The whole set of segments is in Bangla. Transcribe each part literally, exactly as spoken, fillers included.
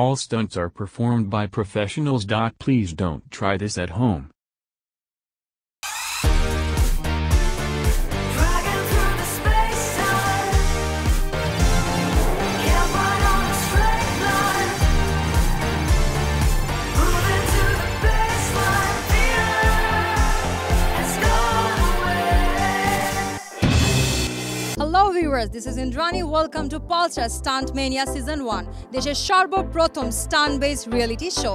All stunts are performed by professionals. Please don't try this at home. Hello viewers, this is Indrani. Welcome to Pulsar Stuntmania Season one. This is Sharbo Pratham Stunt Based Reality Show.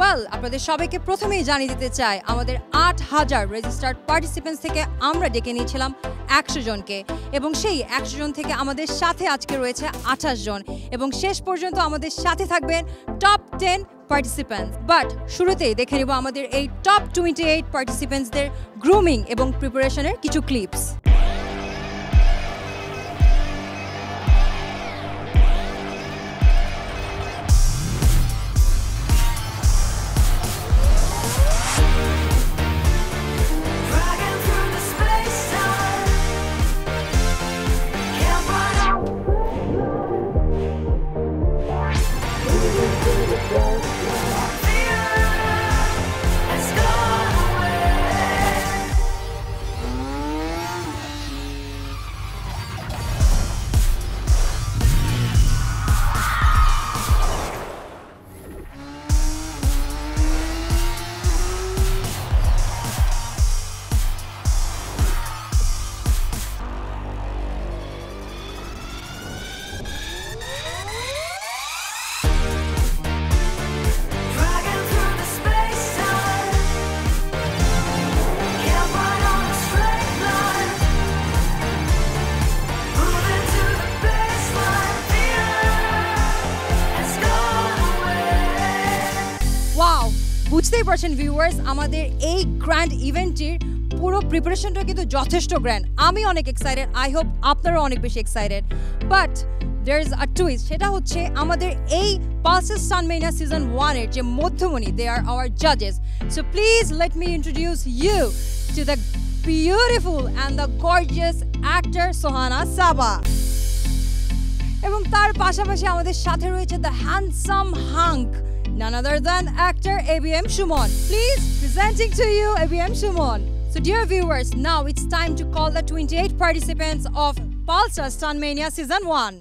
Well, আপনাদের সবাইকে প্রথমেই জানিয়ে দিতে চাই আমাদের eight thousand registered participants থেকে আমরা ডেকে নিয়েছিলাম one hundred জনকে এবং সেই one hundred জন থেকে আমাদের সাথে আজকে রয়েছে twenty-eight জন এবং শেষ পর্যন্ত আমাদের সাথে থাকবেন top ten participants. But শুরুতেই দেখে নিব আমাদের এই top twenty-eight participants দের grooming এবং preparation এর কিছু clips. বুঝতেই পারছেন ভিউয়ার্স আমাদের এই গ্র্যান্ড ইভেন্টের পুরো প্রিপারেশনটা কিন্তু যথেষ্ট গ্র্যান্ড। আমি অনেক এক্সাইটেড, আই হোপ আপনারাও অনেক বেশি excited. But there is a twist, সেটা হচ্ছে আমাদের এই Pulsar Stuntmania Season one এর যে মধ্যমণি, দে আর আওয়ার জাজেস। So please let me introduce you to the beautiful and the gorgeous actor Sohana Saba. এবং তার পাশাপাশি আমাদের সাথে রয়েছে the handsome hunk, none other than actor A B M Shumon. Please, presenting to you A B M Shumon. So dear viewers, now it's time to call the twenty-eight participants of Pulsar Stuntmania Season one.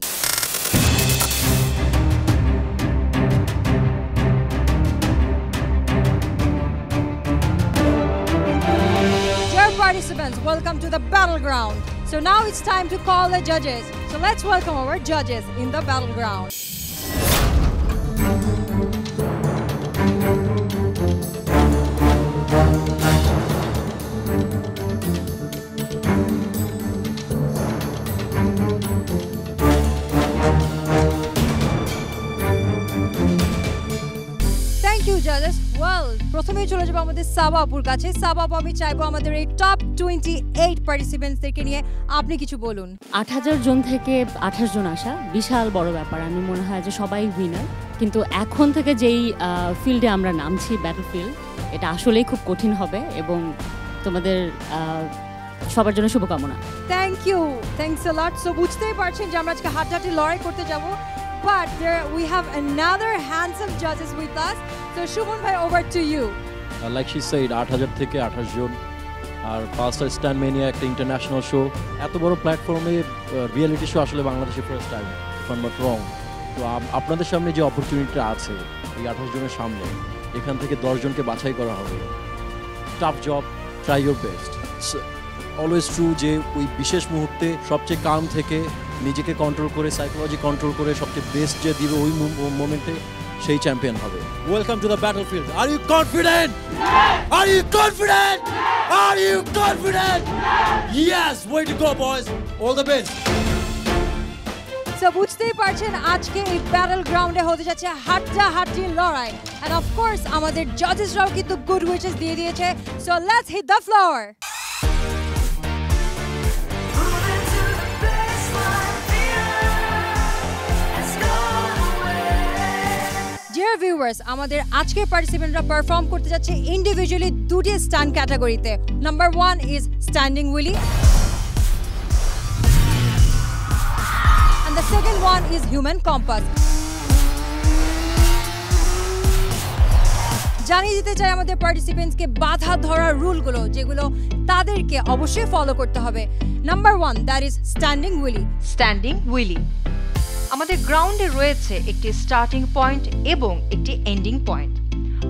Dear participants, welcome to the battleground. So now it's time to call the judges. So let's welcome our judges in the battleground. Judges, well, প্রথমেই চলে যাব আমাদের সাবা আপুর কাছে। সাবা আপু, আমি চাইবো আমাদের এই টপ twenty-eight পার্টিসিপেন্টস দের নিয়ে আপনি কিছু বলুন। eight thousand জন থেকে twenty-eight জন আসা বিশাল বড় ব্যাপার। আমি মনে হয় যে সবাই উইনার, কিন্তু এখন থেকে যেই ফিল্ডে আমরা নামছি, ব্যাটলফিল্ড, এটা আসলেই খুব কঠিন হবে এবং তোমাদের সবার জন্য শুভকামনা। Thank you, thanks a lot. So বুঝতেই পারছেন যে আমরা আজকে হাড্ডাহাড্ডি লড়াই করতে যাব। But there we have another handsome judges with us. So Shubham bhai, over to you. Uh, like she said, eight thousand theke twenty-eight jon. Our Pulsar Stuntmania ekta international show. Eto boro platform e reality show ashole Bangladeshe first time. If I'm not wrong. To apnader samne je opportunity ache, ei eight thousand joner samne. Ekhan theke ten jon ke bachai kora hobe. Tough job. Try your best. It's always true je oi bishesh muhurte sobche calm theke নিজেকে কন্ট্রোল করে, সাইকোলজি কন্ট্রোল করে সবচেয়ে বেস্ট যে দিবে ওই মোমেন্টে সেই চ্যাম্পিয়ন হবে। Welcome to the battlefield. Are you confident? Are you confident? Are you confident? Yes, way to go boys, all the best. So বুঝতেই পারছেন আজকে এই ব্যাটল গ্রাউন্ডে হতে যাচ্ছে হাড্ডাহাড্ডি লড়াই। এন্ড অফ কোর্স আমাদের জাজেসরাও কিন্তু গুড উইচেস দিয়ে দিয়েছে। So let's hit the floor. Dear viewers, আমাদের আজকের পার্টিসিপেন্টরা পারফর্ম করতে যাচ্ছে ইন্ডিভিজুয়ালি দুটি স্টান্ট ক্যাটাগরিতে। Number one is standing wheelie and the second one is human compass. জানিয়ে দিতে চাই আমাদের পার্টিসিপেন্টস কে বাধা ধরার রুল গুলো যেগুলো তাদেরকে অবশ্যই ফলো করতে হবে। Number one, that is standing wheelie. Standing wheelie আমাদের গ্রাউন্ডে রয়েছে একটি স্টার্টিং পয়েন্ট এবং একটি এন্ডিং পয়েন্ট।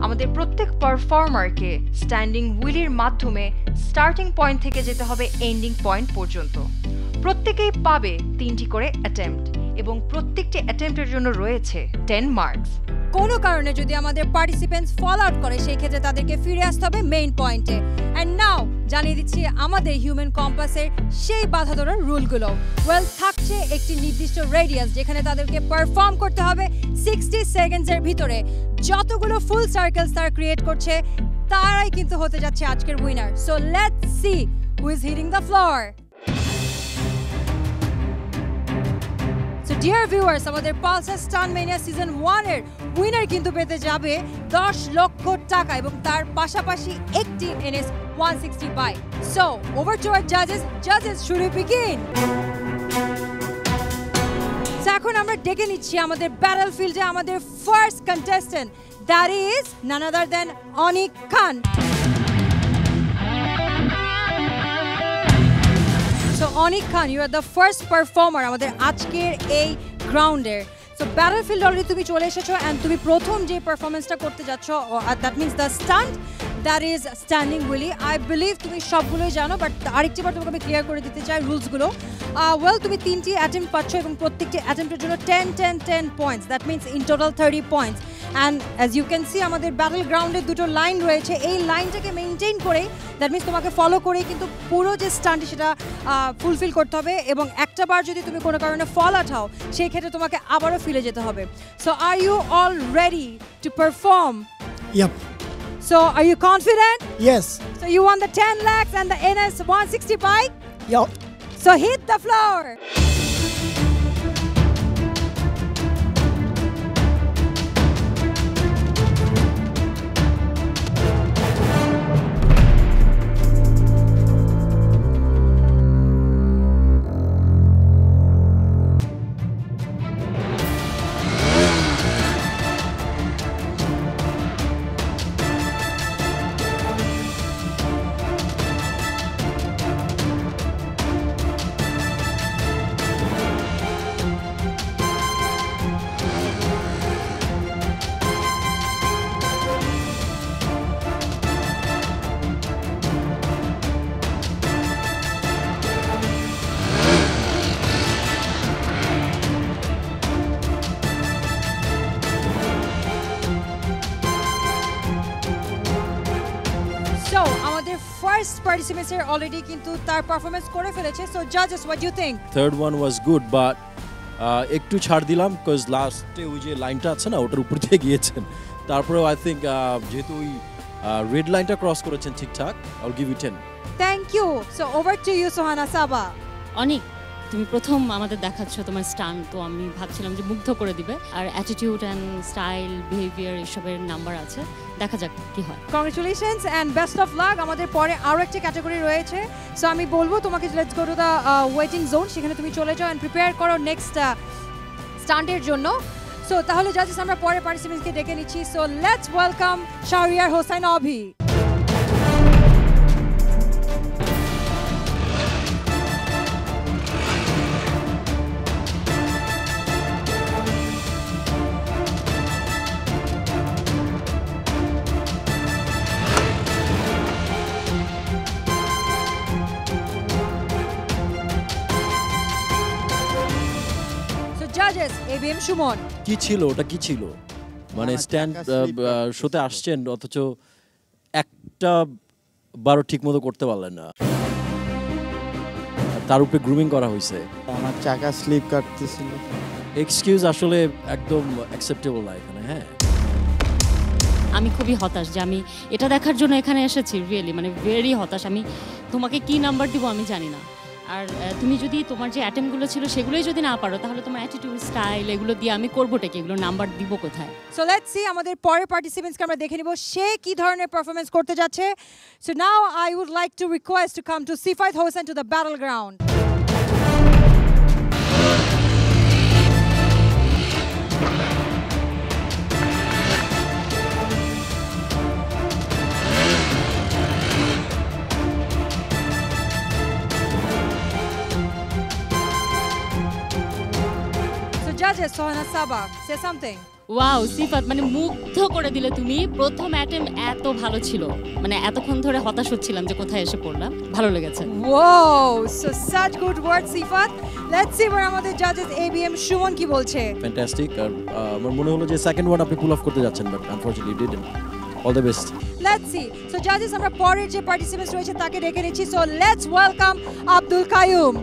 আমাদের প্রত্যেক পারফর্মারকে স্ট্যান্ডিং উইলির মাধ্যমে স্টার্টিং পয়েন্ট থেকে যেতে হবে এন্ডিং পয়েন্ট পর্যন্ত। প্রত্যেকেই পাবে তিনটি করে অ্যাটেম্প্ট এবং প্রত্যেকটি অ্যাটেম্প্টের জন্য রয়েছে টেন মার্কস। কোনো কারণে যদি আমাদের পার্টিসিপেন্টস ফল আউট করে সেই ক্ষেত্রে তাদেরকে ফিরে আসতে হবে মেইন পয়েন্টে। অ্যান্ড নাও জানিয়ে দিচ্ছি আমাদের হিউম্যান কম্পাসের সেই বাধা ধরার রুলগুলো। ওয়েল, থাকছে একটি নির্দিষ্ট রেডিয়াস যেখানে তাদেরকে পারফর্ম করতে হবে সিক্সটি সেকেন্ডসের ভিতরে। যতগুলো ফুল সার্কেল তার ক্রিয়েট করছে তারাই কিন্তু হতে যাচ্ছে আজকের winner. So let's see who is hitting the floor. Dear viewers, আমাদের Pulsar Stuntmania Season वन এর winner কিন্তু পেতে যাবে दस লক্ষ টাকা এবং তার পাশাপাশি একটি NS one sixty bike. So, over to our judges. Judges, should we begin? এখন আমরা ডেকে নিচ্ছি আমাদের ব্যাটল ফিল্ডে আমাদের first contestant, that is none other than Anik Khan. So Anik Khan, you are the first performer আমাদের আজকের এই গ্রাউন্ডে। সো ব্যাটলফিল্ড অলরেডি তুমি চলে এসেছো এন্ড তুমি প্রথম যে পারফরম্যান্সটা করতে যাচ্ছ that means the stunt, that is standing wheelie. I believe তুমি সবগুলোই জানো, বাট আরেকটিবার তোমাকে আমি ক্লিয়ার করে দিতে চাই রুলসগুলো। ওয়েল, তুমি তিনটি অ্যাটেম্প্ট পাচ্ছ এবং প্রত্যেকটি অ্যাটেম্প্টের জন্য ten ten ten points, that means in total thirty points. And as you can see আমাদের ব্যাটল গ্রাউন্ডে দুটো লাইন রয়েছে, এই লাইনটাকে মেনটেন করেই দ্যাট মিন্স তোমাকে ফলো করেই কিন্তু পুরো যে স্টান্টটি সেটা ফুলফিল করতে হবে এবং একটা বার যদি তুমি কোনো কারণে ফল আঠাও সেই ক্ষেত্রে তোমাকে আবারও ফিরে যেতে হবে। So are you all ready to perform? Yep. So are you confident? Yes. So you want the ten lakhs and the N S one sixty bike? Yep. So hit the floor. First participant here already kintu tar performance kore feleche. So judges, what do you think? Third one was good, but uh, ektu chhad dilam cause last te oi je line ta ache na otar upor theke giyechen, tarpore I think jehetu oi red line ta cross korechen thik thak, I'll give you ten. Thank you. So over to you Sohana Saba. Anik, তুমি প্রথম আমাদের দেখাচ্ছ তোমার স্টান্ট, তো আমি ভাবছিলাম যে মুগ্ধ করে দিবে, আর অ্যাটিটিউড অ্যান্ড স্টাইল বিহেভিয়ার এসবের নাম্বার আছে, দেখা যাক কি হয়। Congratulations and best of luck. আমাদের পরে আরও একটি ক্যাটাগরি রয়েছে, সো আমি বলবো তোমাকে let's go to the waiting zone, সেখানে তুমি চলে যাও অ্যান্ড প্রিপেয়ার করো নেক্সট স্টান্টের জন্য। সো তাহলে জাস্ট আমরা পরে পার্টিসিপেন্টসকে ডেকে নিচ্ছি। So let's welcome Shariya Hossain Ovi. A B M Shumon, কি ছিল ওটা? কি ছিল মানে স্ট্যান্ড শোতে আসছেন অথচ একটা বারো ঠিকমতো করতে পারলেন না, তার উপরে গ্রুমিং করা হয়েছে। আমার চাকা স্লিপ কাটতেছিল। এক্সকিউজ আসলে একদম অ্যাকসেপ্টেবল না এখানে। হ্যাঁ, আমি খুবই হতাশ যে আমি এটা দেখার জন্য এখানে এসেছি, রিয়েলি মানে ভেরি হতাশ। আমি তোমাকে কি নাম্বার দিব আমি জানি না, আর তুমি যদি তোমার যে অ্যাটেম্পগুলো ছিল সেগুলোই যদি না পারো তাহলে তোমার অ্যাটিটিউড স্টাইল এগুলো দিয়ে আমি করবোটা কি, এগুলো নাম্বার দিব কোথায়? সো লেটস সি আমাদের পরের পার্টিসিপেন্টসকে আমরা দেখে নিব সে কি ধরনের পারফরম্যান্স করতে যাচ্ছে। So now I would like to request to come to Sifat Hosen to the battle ground. করেছে Sohana Saba say something wow Sifat মানে মুগ্ধ করে দিলে তুমি প্রথম অ্যাটেম্প এত ভালো ছিল মানে এতক্ষণ ধরে হতাশ হচ্ছিলাম যে কোথায় এসে পড়লাম ভালো লেগেছে wow so such good word Sifat let's see war আমাদের জাজেস এবিএম শুমন কি বলছে ফ্যান্টাস্টিক আর আমার মনে হলো যে সেকেন্ড ওয়ান আপনি পুল অফ করতে যাচ্ছেন but unfortunately didn't all the best let's see so judges amra porer je participants royeche take dekhe nichi so let's welcome Abdul Kayum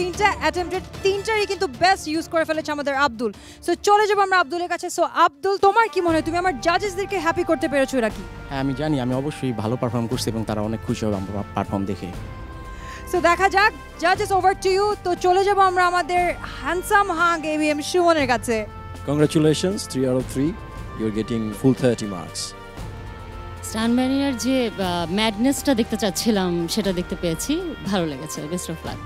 তিনটা অ্যাটেম্পটেড তিনটারই কিন্তু বেস্ট ইউজ করে ফেলেছে আমাদের আব্দুল সো চলে যাব আমরা আব্দুলের কাছে সো আব্দুল তোমার কি মনে হয় তুমি আমার জাজেসদেরকে হ্যাপি করতে পেরেছো নাকি হ্যাঁ আমি জানি আমি অবশ্যই ভালো পারফর্ম করছি এবং তারা অনেক খুশি হবে আমার পারফর্ম দেখে সো দেখা যাক জাজেস ওভার টু ইউ তো চলে যাব আমরা আমাদের হ্যান্ডসাম হাগ এবিএম শুভনের কাছে congratulations three out of three you are getting full thirty marks স্টান্টম্যানিয়ার যে ম্যাডনেসটা দেখতে চাচ্ছিলাম সেটা দেখতে পেয়েছি ভালো লেগেছে best of luck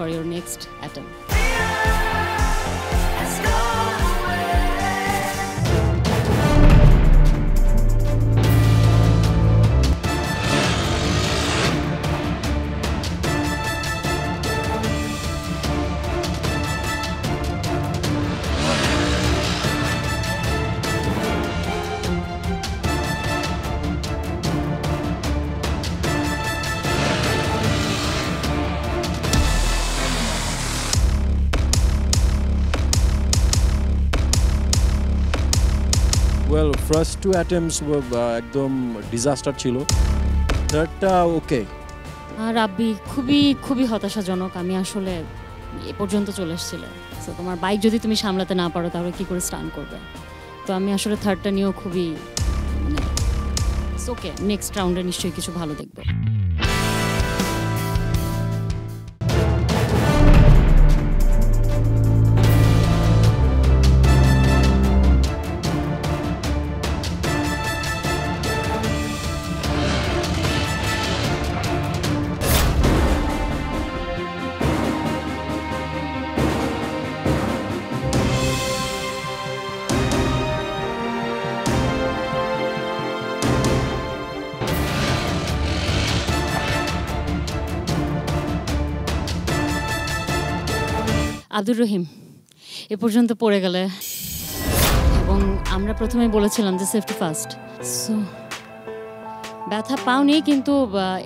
for your next attempt let's go well first two attempts were ekdom disaster chilo third ta okay ar rabbi khubi khubi hotasha jonok ami ashole e porjonto chole eschilam so tomar bike jodi tumi samlate na paro tahole ki kore stunt korbe to ami ashole third ta niyo khubi it's okay next round e nishchoy kichu bhalo dekhbo Abdur Rahim ए पर्यंत पड़े गेले এবং আমরা প্রথমেই বলেছিলাম যে সেফটি ফার্স্ট সো ব্যথা পাওনি কিন্তু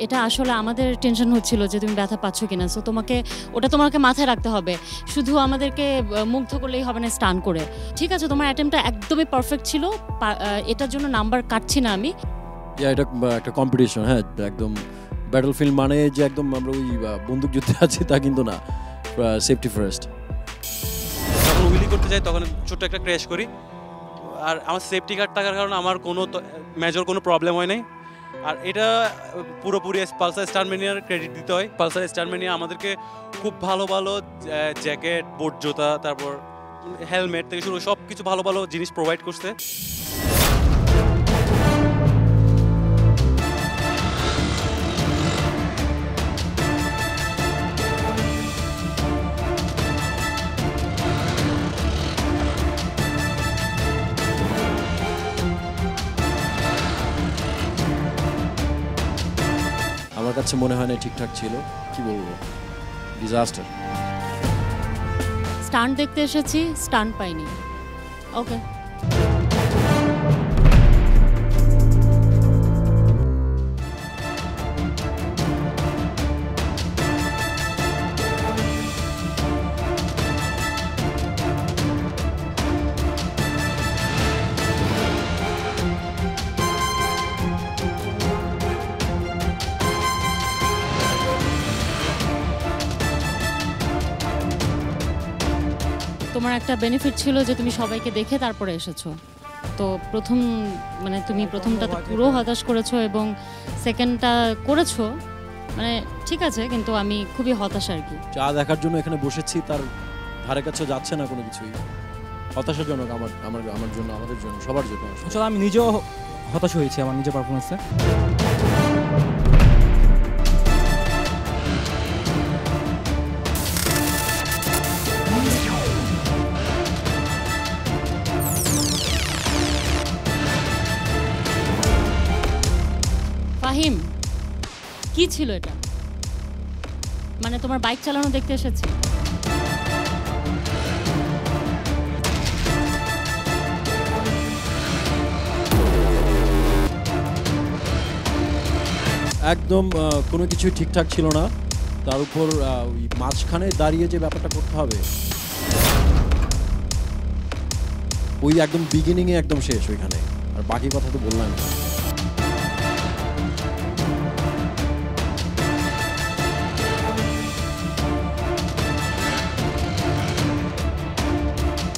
এটা আসলে আমাদের টেনশন হচ্ছিল যে তুমি ব্যথা পাচ্ছ কিনা সো তোমাকে ওটা তোমাকে মাথায় রাখতে হবে শুধু আমাদেরকে মুগ্ধ করলেই হবে না স্টান করে ঠিক আছে তোমার অ্যাটেম্পটা একদমই পারফেক্ট ছিল এটার জন্য নাম্বার কাটছি না আমি ইয়া এটা একটা কম্পিটিশন হ্যাঁ একদম ব্যাটল ফিল্ড মানে যে একদম আমরা ওই বন্দুক যুদ্ধে আছি তা কিন্তু না সেফটি ফার্স্ট উইলি করতে যাই তখন ছোট একটা ক্র্যাশ করি আর আমার সেফটি গার্ড থাকার কারণে আমার কোনো মেজর কোনো প্রবলেম হয় নাই আর এটা পুরোপুরি পালসার স্টান্টম্যানিয়ার ক্রেডিট দিতে হয় পালসার স্টান্টম্যানিয়া আমাদেরকে খুব ভালো ভালো জ্যাকেট বুট জুতা তারপর হেলমেট থেকে শুরু সব কিছু ভালো ভালো জিনিস প্রোভাইড করছে কাছে মনে হয় না ঠিকঠাক ছিল কি বলবো ডিজাস্টার স্টান্ট দেখতে এসেছি স্টান্ট পাইনি ওকে তোমার একটা বেনিফিট ছিল যে তুমি সবাইকে দেখে তারপরে এসেছো তো প্রথম মানে তুমি প্রথমটাতে পুরো হতাশ করেছো এবং সেকেন্ডটা করেছো মানে ঠিক আছে কিন্তু আমি খুবই হতাশ আর কি যা দেখার জন্য এখানে বসেছি তার ধারে কাছে যাচ্ছে না কোনো কিছুই হতাশাজনক আমার আমার আমার জন্য আমাদের জন্য সবার জন্য। আসলে আমি নিজেও হতাশ হয়েছি আমার নিজের পারফরম্যান্সে। ফাহিম, কি ছিল এটা? মানে তোমার বাইক চালানো দেখতে এসেছি। একদম কোনো কিছু ঠিকঠাক ছিল না, তার উপর ওই মাঝখানে দাঁড়িয়ে যে ব্যাপারটা করতে হবে, ওই একদম বিগিনিংয়ে একদম শেষ ওইখানে, আর বাকি কথা তো বললাম না।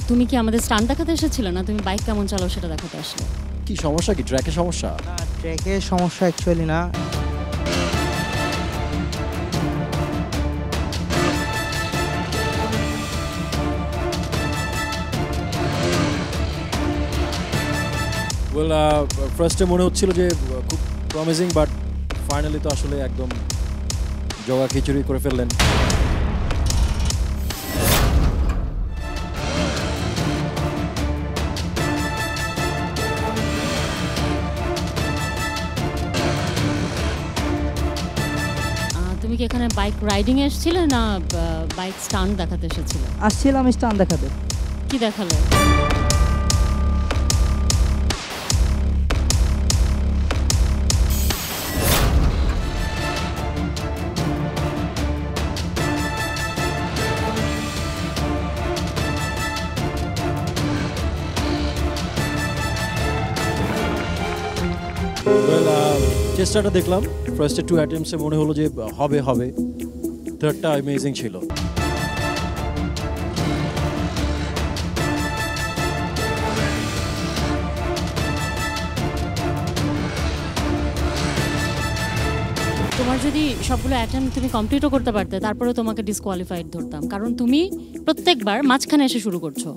তুমি কি আমাদের স্টান্ট দেখাতে এসেছিলে না তুমি বাইক কেমন চালাও সেটা দেখাতে আসলে? কি সমস্যা, কি ট্র্যাকে সমস্যা? না, ট্র্যাকে সমস্যা অ্যাকচুয়ালি না। ওয়েল, ফার্স্টে মনে হচ্ছিল যে খুব প্রমিসিং, বাট ফাইনালি তো আসলে একদম জগা খিচুড়ি করে ফেললেন। তুমি কি এখানে বাইক রাইডিং এ এসেছিলে না বাইক স্টান্ট দেখাতে এসেছিলে? আসছিলাম স্টান্ট দেখাতে। কি দেখালে? চেষ্টাটা দেখলাম, ফার্স্টে টু অ্যাটেম্পসে মনে হলো যে হবে হবে, থার্ডটা অ্যামেজিং ছিল। তোমার যদি সবগুলো অ্যাটেম্প তুমি কমপ্লিটও করতে পারতে, তারপরে তোমাকে ডিসকোয়ালিফাইড ধরতাম, কারণ তুমি প্রত্যেকবার মাঝখানে এসে শুরু করছো।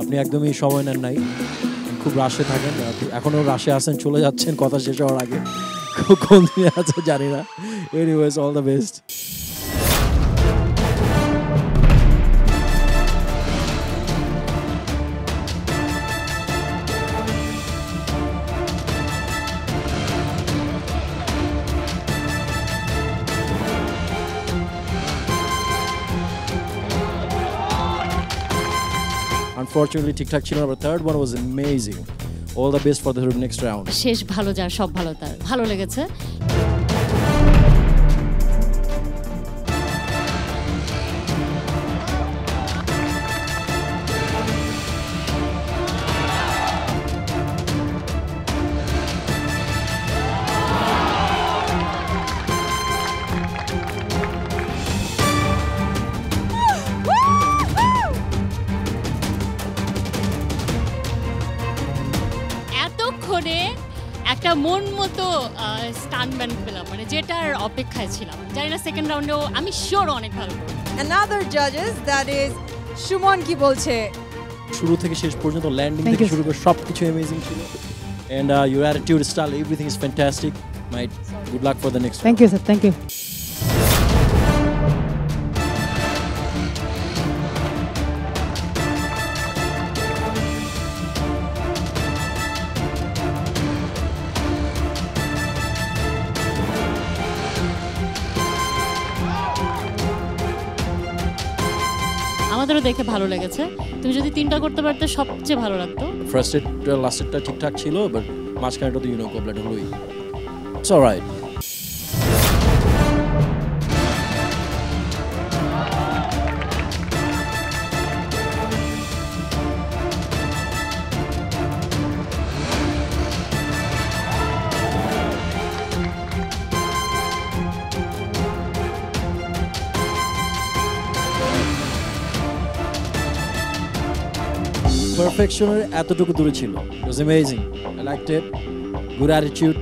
আপনি একদমই সময় নেন নাই, খুব রাশে থাকেন, এখনো রাশে আছেন, চলে যাচ্ছেন কথা শেষ হওয়ার আগে, কোন দিনে আছে জানি না। Anyways, all the best. Unfortunately, ঠিকঠাক ছিল না, but third one was amazing. All the best for the next round. শেষ ভালো যা, সব ভালো তার। ভালো লেগেছে। একটা মন মতো স্টান্টম্যান পেলাম, মানে যেটার অপেক্ষায় ছিলাম। জানি না সেকেন্ড রাউন্ডেও আমি শিওর অনেক ভালো। Another judges, that is Shumon কি বলছে? শুরু থেকে শেষ পর্যন্ত, ল্যান্ডিং থেকে শুরু করে সবকিছু অ্যামেজিং ছিল। And uh, your attitude, style, everything is fantastic. My good luck for the next one. Thank you sir, thank you. আমাদেরও দেখে ভালো লেগেছে। তুমি যদি তিনটা করতে পারতে সবচেয়ে ভালো লাগতো। ফার্স্ট এড লাস্টটা ঠিকঠাক ছিল, বাট মাঝখানেটা তো ইউ নো কমপ্লিট হলোই। It's alright. perfection এতটুকু দূরে ছিল। It was amazing. I liked it. good attitude,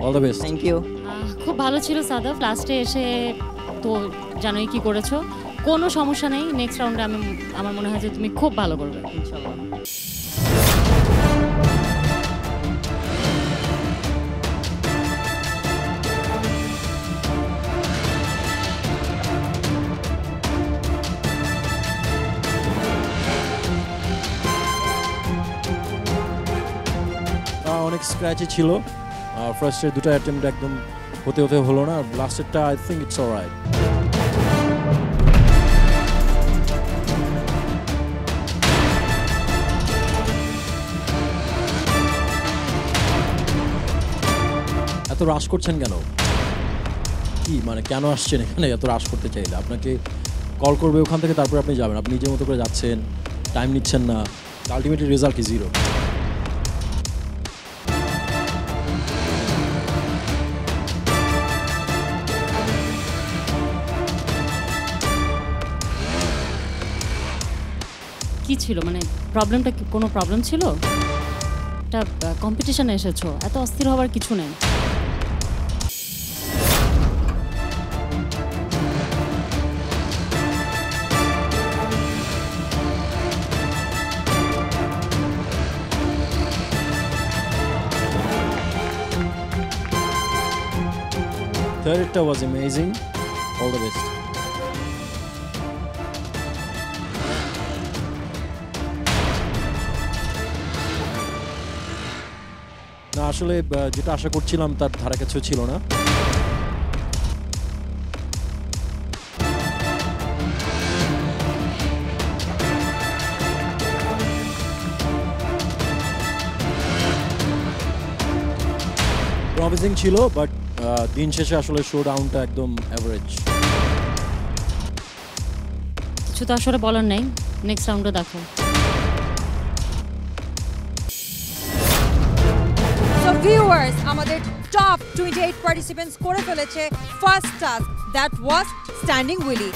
all the best. Thank you. खूब भालो चिलो सादा लास्टे ऐसे तो जानोई की कोड़े छो कोनो समस्या नहीं नेक्स्ट राउंड आमे आमर मुना है जो तुम्हें खूब भालो कोड़े इंशाल्लाह. अनेक स्क्रैचे चिलो, फर्स्ट से दूसरा अटेम्प्ट एकदम होते होते होलो ना, लास्ट इट्टा आई थिंक इट्स ऑलराइट. अतो राश कोट्चन क्या नो? कि माने क्या नो आश्चर्य नहीं है अतो राश कोट्टे चाहिए था. आपने के कॉल कर बे उखान तक तार पर आपने जावे ना, अपनी जेमो तो पर जाते हैं, टाइम निच्छन ना, अल्टीमेटली रिजल्ट की जीरो. की चिलो मने प्रॉब्लम टक कोनो प्रॉब्लम चिलो टक कंपटीशन ऐसे चो ऐतो अस्थिर हवर किचु नहीं third it was amazing all the best. आशुले जितना आशा कुछ चिलाम तार धारा के चुच चिलो ना. प्रॉमिसिंग चिलो, but दिन शेष आशुले शोडाउन टा एकदम एवरेज. चुता आशुले बॉलर नहीं, नेक्स्ट राउंड दाखो. Viewers, আমাদের top twenty-eight participants করে ফেলেছে first task that was standing wheelie.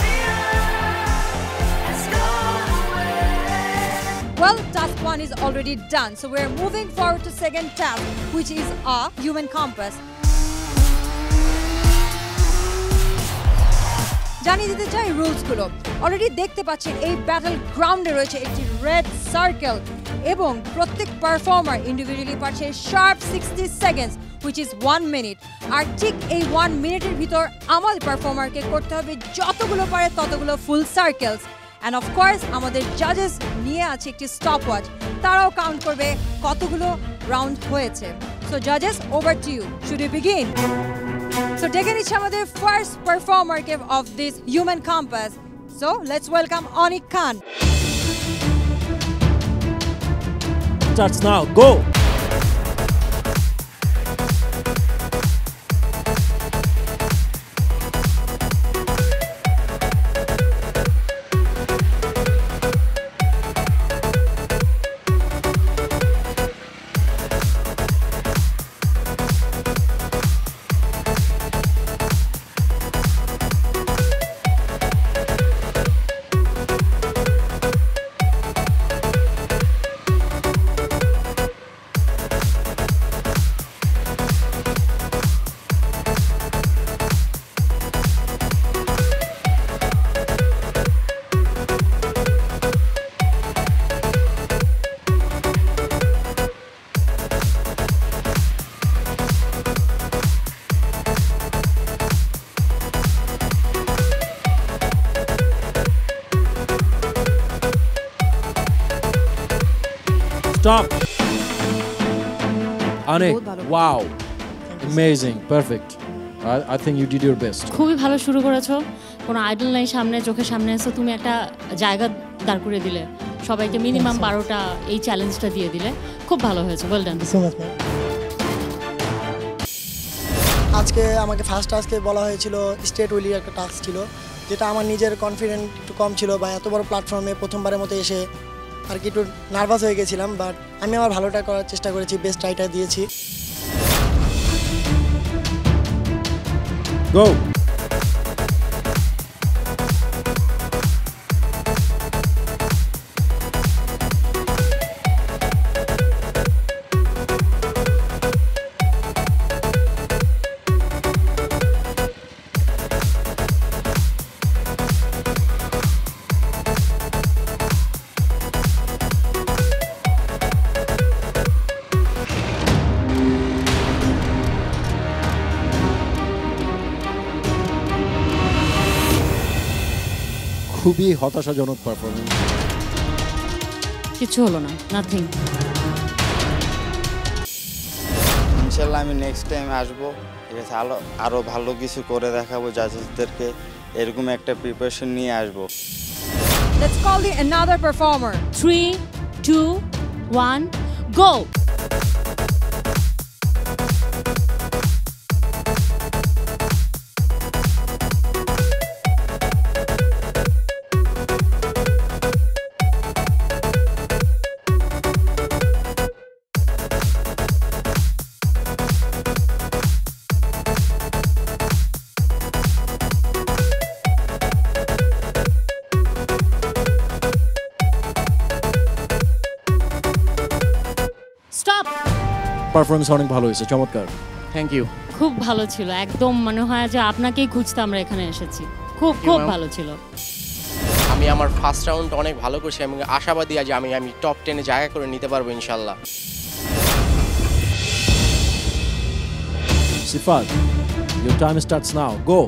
Well, task one is already done, so we're moving forward to second task, which is a human compass. জানিয়ে দিতে চাই rules গুলো. Already দেখতে পাচ্ছেন এই battle ground এ রয়েছে একটি red circle. এবং প্রত্যেক পারফর্মার ইন্ডিভিজুয়ালি পাচ্ছে sharp sixty seconds which is one minute আর ঠিক এই one মিনিটের ভিতর আমাদের পারফর্মারকে করতে হবে যতগুলো পারে ততগুলো full circles and of course আমাদের জাজেস নিয়ে আছে একটি স্টপ ওয়াচ তারাও কাউন্ট করবে কতগুলো রাউন্ড হয়েছে সো জাজেস over to you should we begin so ডেকে নিচ্ছি আমাদের first performer of this human compass so let's welcome Anik Khan. Starts now. Go. Stop. Anik, wow, amazing, perfect. I, I think you did your best. खूबी भालो शुरू करा चो, कोनो idol नहीं सामने जोके सामने सो तुम्हें एक टा जायगा दार करे दिले, शब्द के minimum बारो टा ये challenge टा दिए दिले, खूब भालो है चो, well done. आज के आमाके first task के बोला है चिलो state wheelie एक task चिलो, जेटा आमा निजेर confident तो कम चिलो, बाया तो बरो platform में प्रथम बारे मोते ऐसे আর কি একটু নার্ভাস হয়ে গেছিলাম বাট আমি আমার ভালোটা করার চেষ্টা করেছি বেস্ট ট্রাইটা দিয়েছি. গো খুবই হতাশাজনক পারফরম্যান্স। কিছু হলো না, নাথিং। ইনশাআল্লাহ আমি নেক্সট টাইম আসবো, ঠিক আছে, আরো আরো ভালো কিছু করে দেখাবো জাজেসদেরকে, এরকম একটা প্রিপারেশন নিয়ে আসবো। Let's call the another performer. three two one go. Performance অনেক ভালো হয়েছে, চমৎকার। Thank you. খুব ভালো ছিল, একদম মনে হয় যে আপনাকেই খুঁজতে আমরা এখানে এসেছি। খুব খুব ভালো ছিল। আমি আমার ফার্স্ট রাউন্ড অনেক ভালো করেছি, আমি আশাবাদী আজ আমি আমি টপ দশ এ জায়গা করে নিতে পারবো ইনশাআল্লাহ। Sifat, your time starts now, go.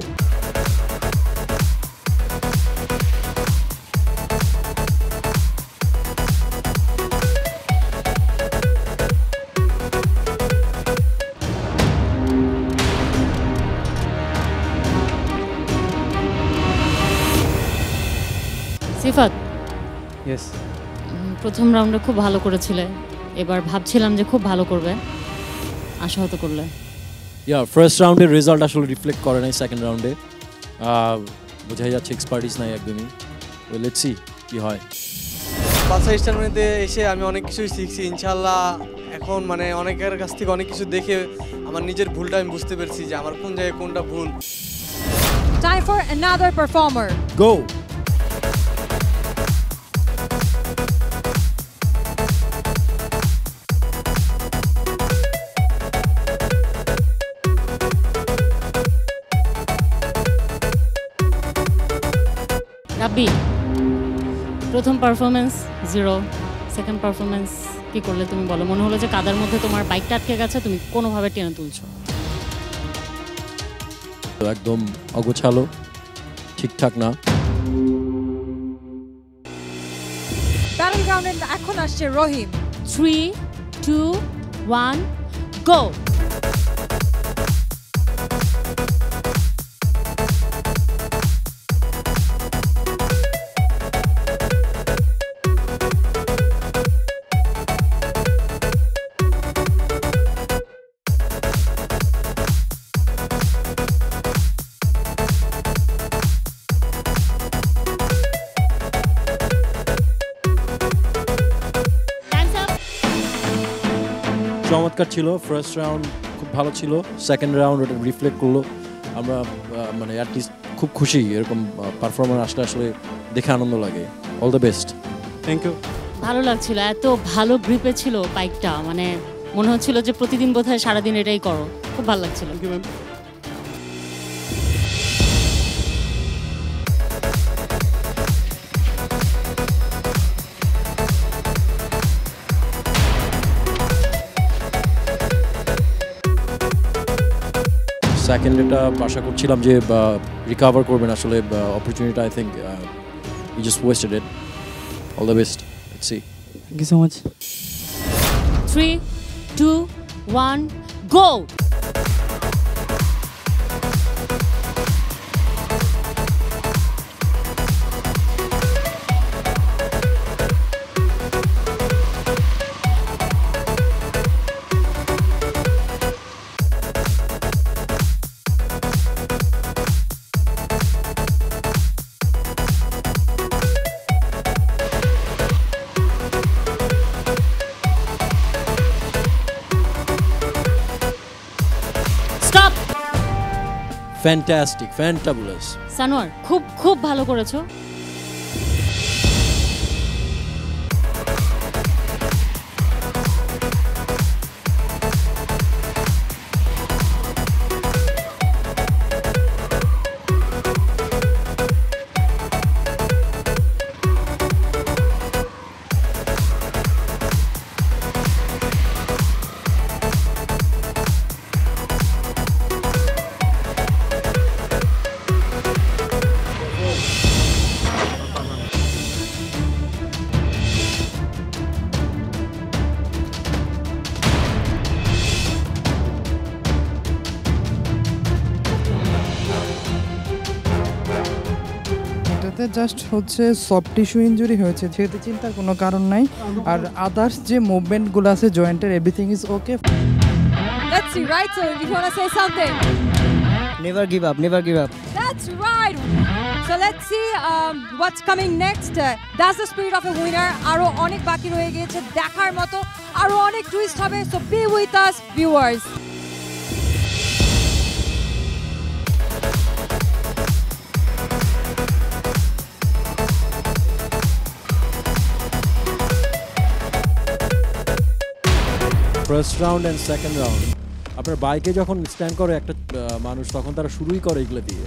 Sifat, yes, প্রথম রাউন্ডে খুব ভালো করেছিলে, এবার ভাবছিলাম যে খুব ভালো করবে, আশাহত করলে। ইয়া, ফার্স্ট রাউন্ডের রেজাল্ট আসলে রিফ্লেক্ট করে নাই সেকেন্ড রাউন্ডে, বোঝাই যাচ্ছে এক্সপার্টিস নাই একদমই। ওই লেটস সি কি হয়। পালসার স্টান্টম্যানিয়াতে এসে আমি অনেক কিছুই শিখছি ইনশাআল্লাহ। এখন মানে অনেকের কাছ থেকে অনেক কিছু দেখে আমার নিজের ভুলটা আমি বুঝতে পেরেছি যে আমার কোন জায়গায় কোনটা ভুল। Time for another performer, go. Rabbi, প্রথম পারফরমেন্স জিরো, সেকেন্ড পারফরমেন্স কি করলে তুমি বলো? মনে হলো যে কাদার মধ্যে তোমার বাইকটা আটকে গেছে, তুমি কোনোভাবে টেনে তুলছো। একদম অগোছালো, ঠিকঠাক না। প্যারেল গ্রাউন্ডে এখন আসছে Rahim. Three two one go. চমৎকার ছিল ফার্স্ট রাউন্ড, খুব ভালো ছিল। সেকেন্ড রাউন্ড ওটা রিফ্লেক্ট করলো, আমরা মানে আর্টিস্ট খুব খুশি। এরকম পারফরম্যান্স আসলে আসলে দেখে আনন্দ লাগে। All the best. Thank you. ভালো লাগছিল, এত ভালো গ্রিপে ছিল বাইকটা, মানে মনে হচ্ছিল যে প্রতিদিন বোধহয় সারাদিন এটাই করো। খুব ভালো লাগছিল। Thank you ma'am. সেকেন্ড এটা আশা করছিলাম যে রিকভার করবেন, আসলে opportunity I think you just wasted it. All the best. Let's see. Thank you so much. Three two one go. Fantastic, fantabulous. Sanwar, খুব খুব ভালো করেছো। সাথে জাস্ট হচ্ছে সফট টিস্যু ইনজুরি হয়েছে, সেটা চিন্তার কোনো কারণ নাই। আর আদার্স যে মুভমেন্টগুলো আছে জয়েন্টের everything is okay. That's right, so if you want to say something. Never give up, never give up. That's right. So let's see um, what's coming next. That's the spirit of a winner. আরো অনেক বাকি রয়ে গিয়েছে দেখার মতো, আরো অনেক টুইস্ট হবে, so be with us viewers. First round and second round আপনার বাইকে যখন স্ট্যান্ড করে একটা মানুষ তখন তারা শুরুই করে এগুলো দিয়ে,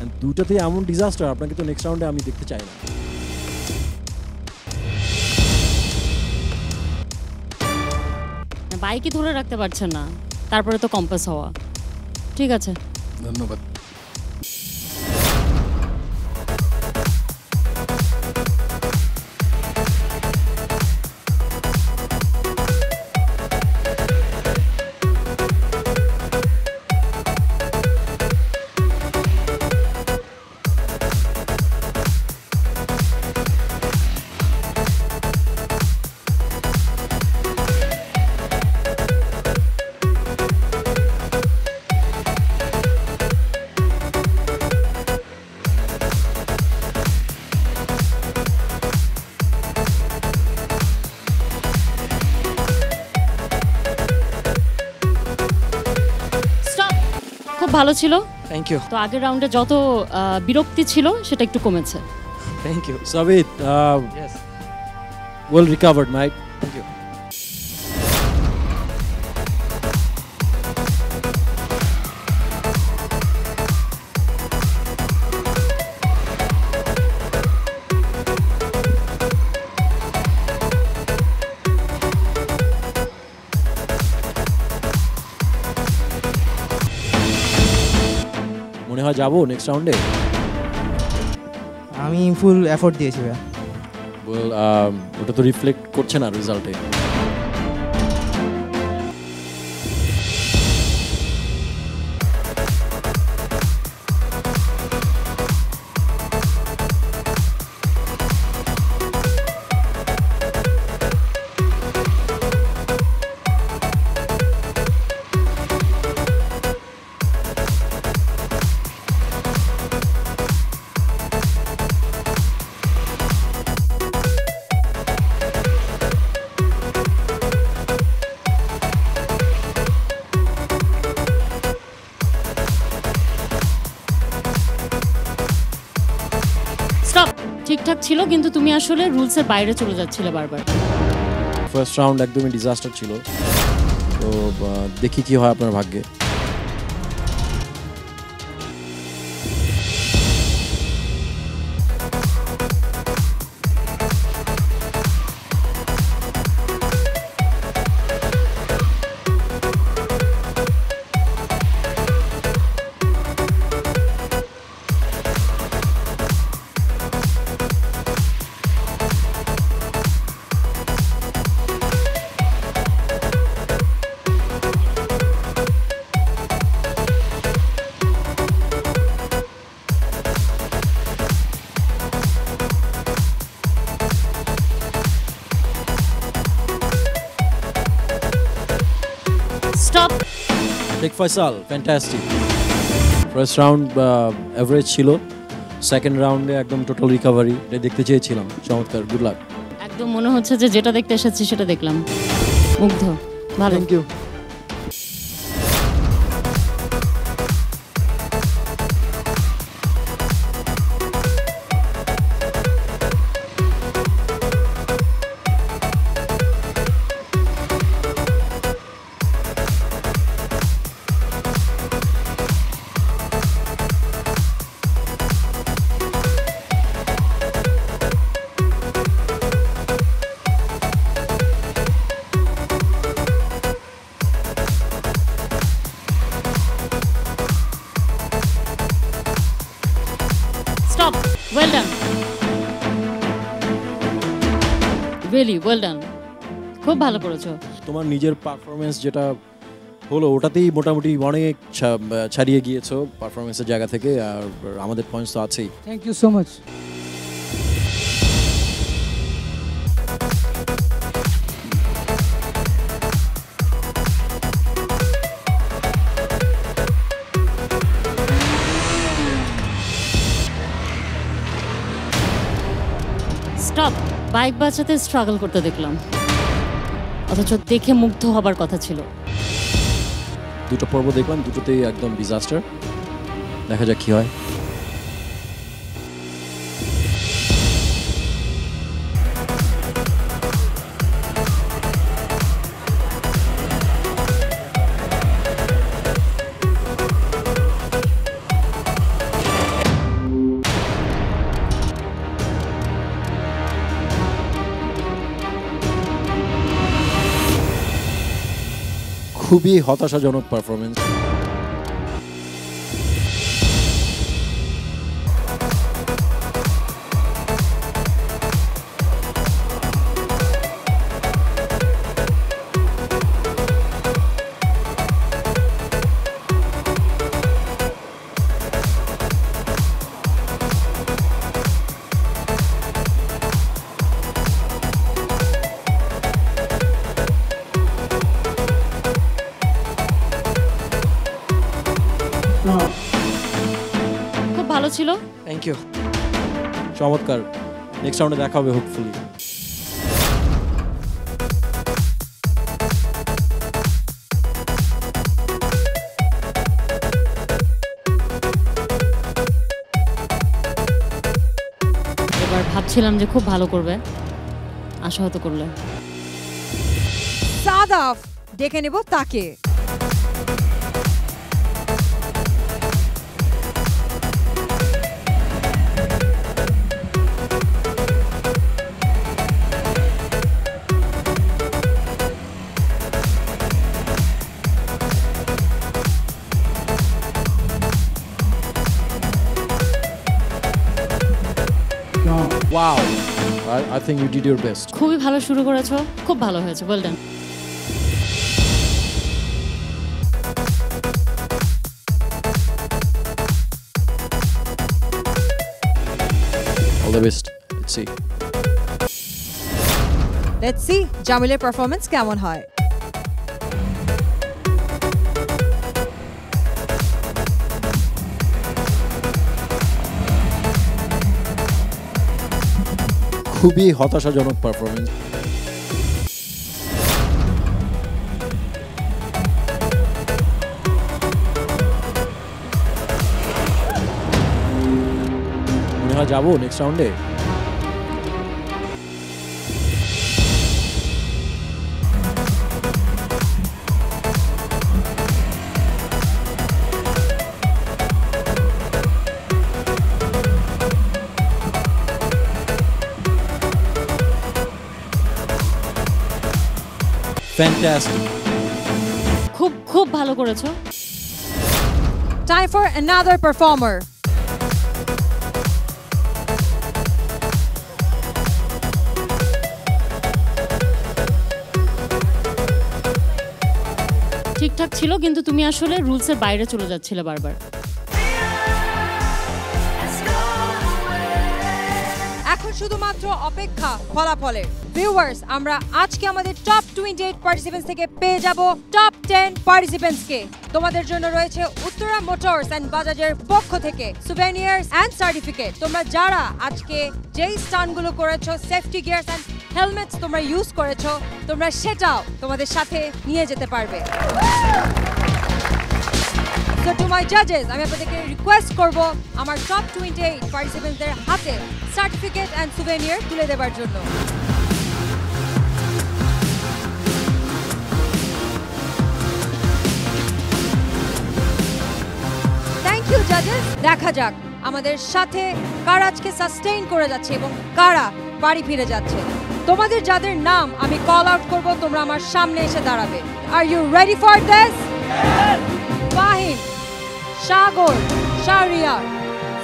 এন্ড দুটাতেই এমন ডিজাস্টার আপনাকে তো নেক্সট রাউন্ডে আমি দেখতে চাই না। বাইকই ধরে রাখতে পারছেন না, তারপরে তো কম্পাস হওয়া। ঠিক আছে, ধন্যবাদ। ভালো ছিল, থ্যাংক ইউ। তো আগের রাউন্ডে যত বিরক্তি ছিল সেটা একটু কমেছে, thank you. Sabit yes well recovered mic, thank you. মনে হয় যাবো নেক্সট রাউন্ডে, আমি ফুল এফোর্ট দিয়েছি ভাই। বল ওটা তো রিফ্লেক্ট করছে না রেজাল্টে। ঠিকঠাক ছিল কিন্তু তুমি আসলে রুলসের বাইরে চলে যাচ্ছিলে বারবার। ফার্স্ট রাউন্ড একদমই ডিজাস্টার ছিল, তো দেখি কি হয় আপনার ভাগ্যে। Take Faisal, fantastic. First round uh, average chilo. Second round e ekdom total recovery. Eta dekhte cheyechilam. Chamatkar, good luck. Ekdom mone hocche je jeta dekhte eshechi seta dekhlam. Mugdho, bhalo. Thank you. Well done. Really, well done. খুব ভালো করেছো। তোমার নিজের পারফরম্যান্স যেটা হলো ওটাতেই মোটামুটি অনেক ছাড়িয়ে গিয়েছো পারফরম্যান্সের জায়গা থেকে, আর আমাদের পয়েন্টস তো আছেই। Thank you so much. Bike বাঁচাতে স্ট্রাগল করতে দেখলাম, অথচ দেখে মুগ্ধ হবার কথা ছিল। দুটো পর্ব দেখলাম, দুটোতেই একদম ডিজাস্টার। দেখা যাক কি হয়। খুবই হতাশাজনক পারফরমেন্স। খুব ভালো ছিল। Thank you. চমৎকার। নেক্সট রাউন্ডে দেখা হবে হোপফুলি। এবার ভাবছিলাম যে খুব ভালো করবে, আশা হয়তো করলে। সাদাফ দেখে নেব তাকে। Wow, I, I think you did your best. খুবই ভালো শুরু করেছো, খুব ভালো হয়েছে, well done. All the best. Let's see. Let's see জামিলের performance কেমন হয়। খুবই হতাশাজনক পারফরমেন্স। মনে হয় যাবো নেক্সট রাউন্ডে। Fantastic. খুব খুব ভালো করেছো। Time for another performer. ঠিকঠাক ছিল, কিন্তু তুমি আসলে রুলসের বাইরে চলে যাচ্ছিলে বারবার। এখন শুধুমাত্র অপেক্ষা ফলাফলের। ভিউয়ার্স, আমরা আজকে আমাদের টপ টোয়েন্টি এইট পার্টিসিপেন্টস থেকে পেয়ে যাব টপ টেন পার্টিসিপেন্টস কে। তোমাদের জন্য রয়েছে উত্তরা মোটরস এন্ড বাজাজের পক্ষ থেকে সুভেনিয়ার্স এন্ড সার্টিফিকেট। তোমরা যারা আজকে যেই স্টান্টগুলো করেছো, সেফটি গিয়ারস এন্ড হেলমেটস তোমরা ইউজ করেছো, তোমরা সেটাও তোমাদের সাথে নিয়ে যেতে পারবে। So to my judges, আমি আপনাদেরকে রিকোয়েস্ট করব আমার টপ টোয়েন্টি এইট পার্টিসিপেন্টসদের হাতে সার্টিফিকেট এন্ড সুভেনিয়ার তুলে দেওয়ার জন্য। দেখা যাক আমাদের সাথে কারা আজকে সাস্টেইন করে যাচ্ছে এবং কারা বাড়ি ফিরে যাচ্ছে। তোমাদের যাদের নাম আমি কল আউট করব, তোমরা আমার সামনে এসে দাঁড়াবে। Are you ready for this? Fahim, Sagar, sharia,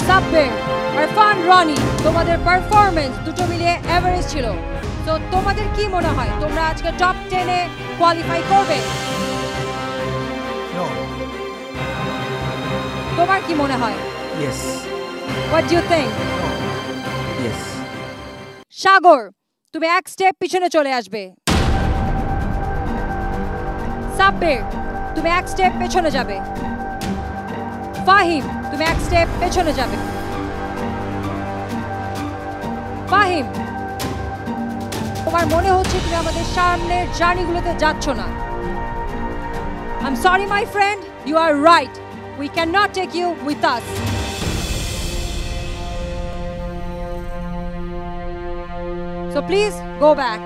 Sabbir, Arfan, Roni, তোমাদের পারফরমেন্স দুটো মিলিয়ে এভারেজ ছিল। তো তোমাদের কি মনে হয়, তোমরা আজকে টপ টেন এ কোয়ালিফাই করবে? তোমার কি মনে হয়? Yes. What do you think? Yes. সাগর, তুমি এক স্টেপ পিছনে চলে আসবে। সাব্বির, তুমি এক স্টেপ পেছনে যাবে। ফাহিম, তুমি এক স্টেপ পেছনে যাবে। ফাহিম, আমার মনে হচ্ছে তুমি আমাদের সামনের জার্নিগুলোতে যাচ্ছ না। I'm sorry my friend, you are right. We cannot take you with us. So please go back.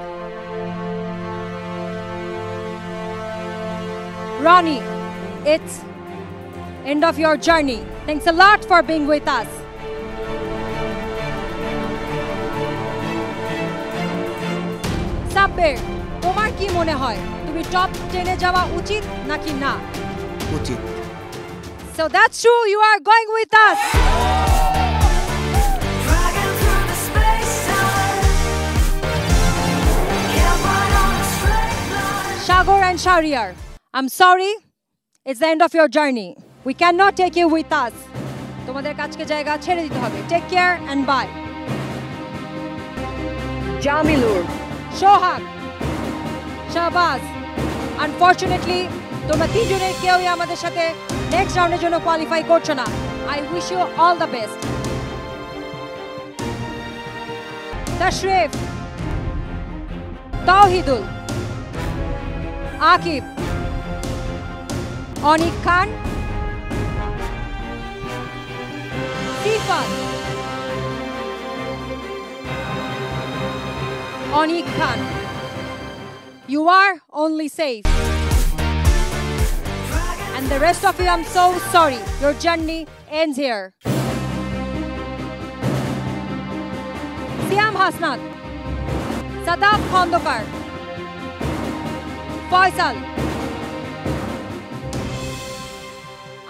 Rani, it's end of your journey. Thanks a lot for being with us. Sabbir, tomar ki mone hoy? Tumi top ten e jawa uchit naki na? Uchit. So that's true. You are going with us. Shagor and Shariar, I'm sorry, it's the end of your journey. We cannot take you with us. Tomader kachke jayga chhere dite hobe. Take care and bye. Jamilur, Shohak, Shahbaz. Unfortunately, tomra tinjone keu amader sathe next round er jonno qualify korcho na. I wish you all the best. Tashrif, Tauhidul, Akib, Anik Khan, Sifat, Anik Khan. You are only safe. And the rest of you, I'm so sorry. Your journey ends here. Siam Hasnat, Sadaf Khandokar, Faisal,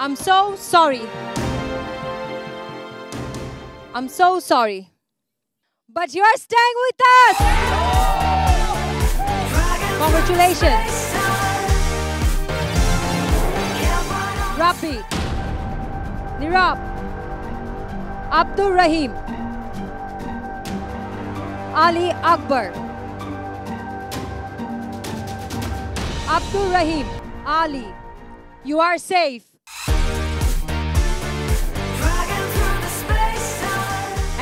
I'm so sorry. I'm so sorry. But you are staying with us! Congratulations. Rafi, Nirab, Abdur Rahim, Ali Akbar, Abdul Rahim, Ali, you are safe.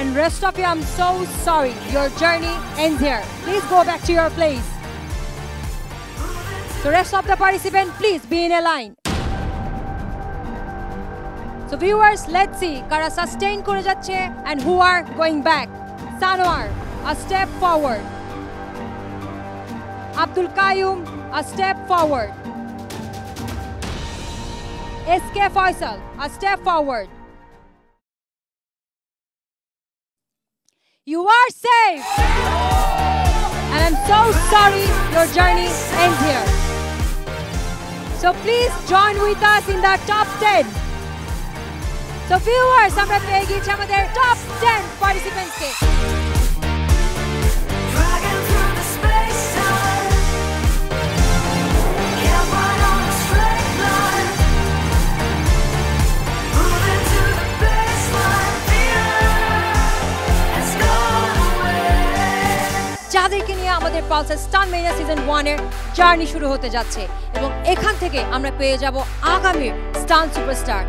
And rest of you, I'm so sorry. Your journey ends here. Please go back to your place. So rest of the participants, please be in a line. So viewers, let's see kara sustain kore jacche and who are going back. Sanwar, a step forward. Abdul Qayyum, a step forward. S K Faisal, a step forward. You are safe! And I'm so sorry your journey ends here. So please join with us in the top ten. So viewers, amra pegi chamader top ten participants ke. যাদেরকে নিয়ে আমাদের পালসার স্টান্টম্যানিয়া সিজন one এর জার্নি শুরু হতে যাচ্ছে এবং এখান থেকে আমরা পেয়ে যাব আগামী স্টান্ট সুপারস্টার।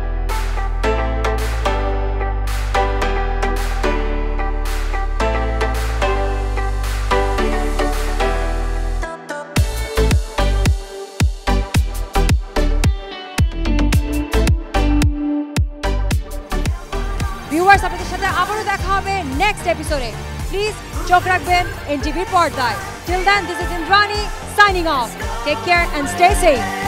ভিউয়ার্স, আপনাদের সাথে আবারও দেখা হবে নেক্সট এপিসোডে। Please, chok rakben N T V porday. Till then, this is Indrani signing off. Take care and stay safe.